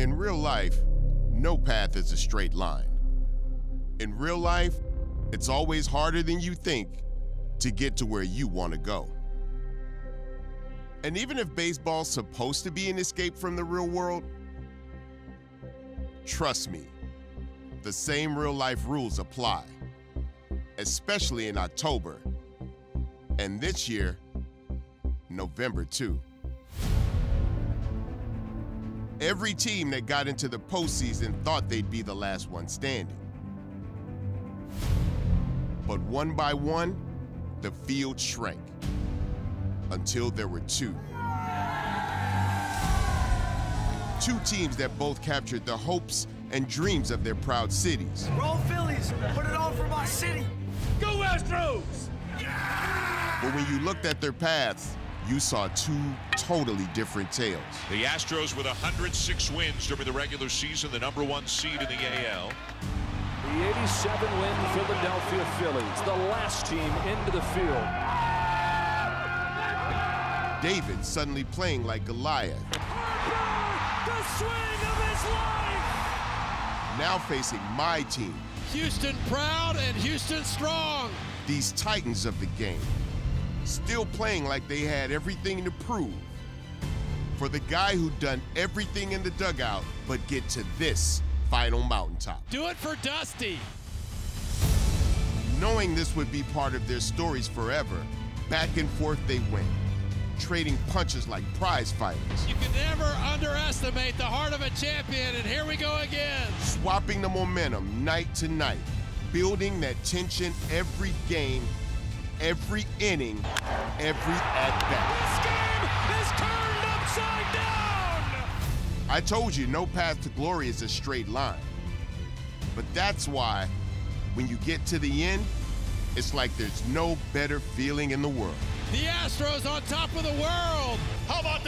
In real life, no path is a straight line. In real life, it's always harder than you think to get to where you want to go. And even if baseball's supposed to be an escape from the real world, trust me, the same real life rules apply, especially in October, and this year, November too. Every team that got into the postseason thought they'd be the last one standing. But one by one, the field shrank until there were two. Two teams that both captured the hopes and dreams of their proud cities. Roll Phillies, put it on for my city. Go Astros! Yeah! But when you looked at their paths, you saw two totally different tales. The Astros with 106 wins during the regular season, the #1 seed in the AL. The 87-win Philadelphia Phillies, the last team into the field. David suddenly playing like Goliath. Harper, the swing of his life! Now facing my team. Houston proud and Houston strong. These titans of the game. Still playing like they had everything to prove. For the guy who'd done everything in the dugout but get to this final mountaintop. Do it for Dusty! Knowing this would be part of their stories forever, back and forth they went, trading punches like prize fighters. You can never underestimate the heart of a champion, and here we go again. Swapping the momentum night to night, building that tension every game, every inning, every at-bat. This game is turned upside down! I told you, no path to glory is a straight line. But that's why, when you get to the end, it's like there's no better feeling in the world. The Astros on top of the world! How about